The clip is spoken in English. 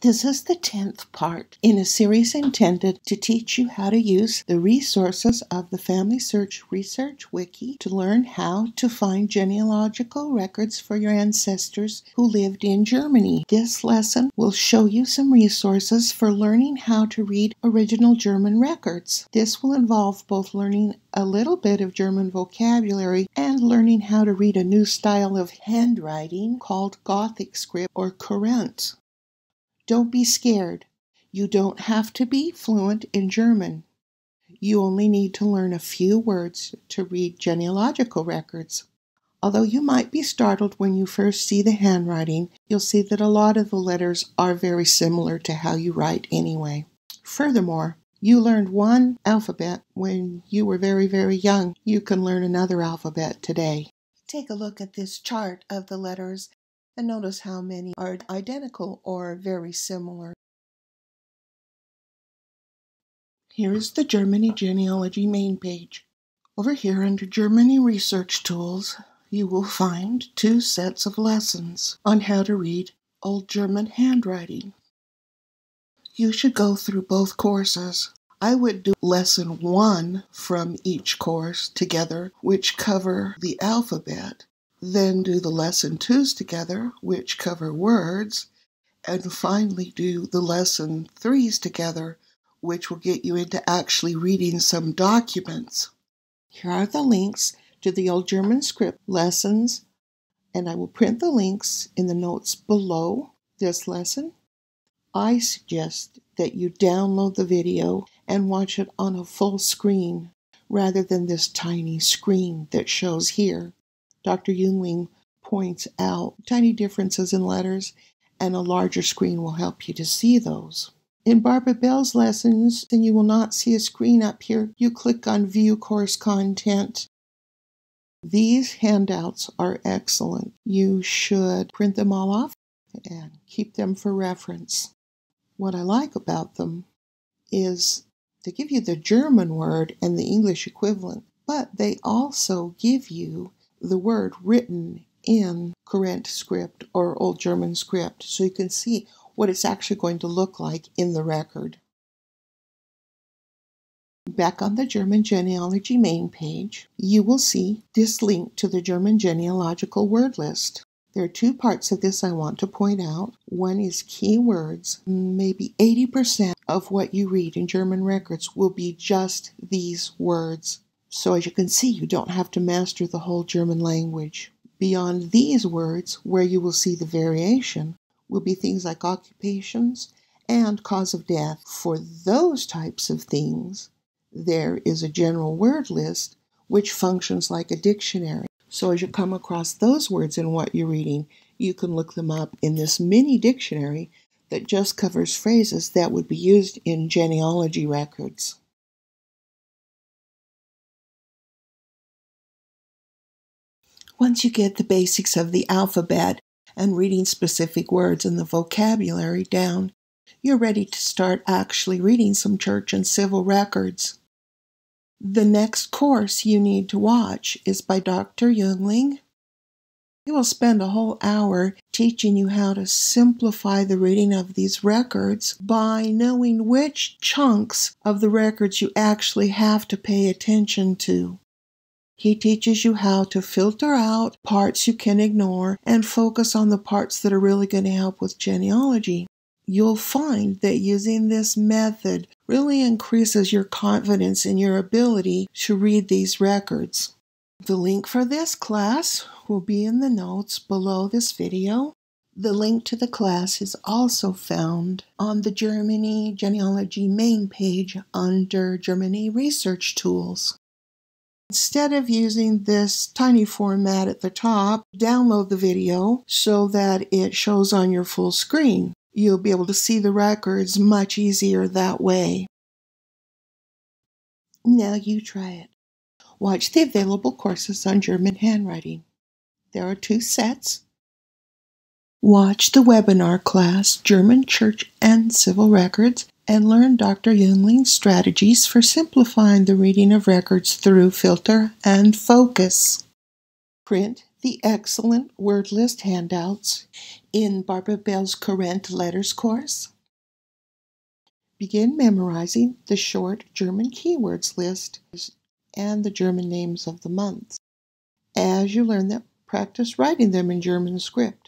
This is the 10th part in a series intended to teach you how to use the resources of the FamilySearch Research Wiki to learn how to find genealogical records for your ancestors who lived in Germany. This lesson will show you some resources for learning how to read original German records. This will involve both learning a little bit of German vocabulary and learning how to read a new style of handwriting called Gothic script or Kurrent. Don't be scared. You don't have to be fluent in German. You only need to learn a few words to read genealogical records. Although you might be startled when you first see the handwriting, you'll see that a lot of the letters are very similar to how you write anyway. Furthermore, you learned one alphabet when you were very, very young. You can learn another alphabet today. Take a look at this chart of the letters and notice how many are identical or very similar. Here is the Germany Genealogy main page. Over here under Germany Research Tools, you will find two sets of lessons on how to read Old German handwriting. You should go through both courses. I would do lesson 1 from each course together, which cover the alphabet. Then do the lesson 2s together, which cover words, and finally do the lesson 3s together, which will get you into actually reading some documents. Here are the links to the Old German script lessons, and I will print the links in the notes below this lesson. I suggest that you download the video and watch it on a full screen rather than this tiny screen that shows here. Dr. Jüngling points out tiny differences in letters, and a larger screen will help you to see those. In Barbara Bell's lessons, then you will not see a screen up here. You click on View Course Content. These handouts are excellent. You should print them all off and keep them for reference. What I like about them is they give you the German word and the English equivalent, but they also give you the word written in Kurrent script or Old German script, so you can see what it's actually going to look like in the record. Back on the German Genealogy main page, you will see this link to the German Genealogical Word List. There are two parts of this I want to point out. One is keywords. Maybe 80% of what you read in German records will be just these words. So as you can see, you don't have to master the whole German language. Beyond these words, where you will see the variation, will be things like occupations and cause of death. For those types of things, there is a general word list which functions like a dictionary. So as you come across those words in what you're reading, you can look them up in this mini dictionary that just covers phrases that would be used in genealogy records. Once you get the basics of the alphabet and reading specific words and the vocabulary down, you're ready to start actually reading some church and civil records. The next course you need to watch is by Dr. Jüngling. He will spend a whole hour teaching you how to simplify the reading of these records by knowing which chunks of the records you actually have to pay attention to. He teaches you how to filter out parts you can ignore and focus on the parts that are really going to help with genealogy. You'll find that using this method really increases your confidence in your ability to read these records. The link for this class will be in the notes below this video. The link to the class is also found on the Germany Genealogy main page under Germany Research Tools. Instead of using this tiny format at the top, download the video so that it shows on your full screen. You'll be able to see the records much easier that way. Now you try it. Watch the available courses on German handwriting. There are two sets. Watch the webinar class, German Church and Civil Records, and learn Dr. Jüngling's strategies for simplifying the reading of records through filter and focus. Print the excellent word list handouts in Barbara Bell's Kurrent Letters course. Begin memorizing the short German keywords list and the German names of the months. As you learn them, practice writing them in German script.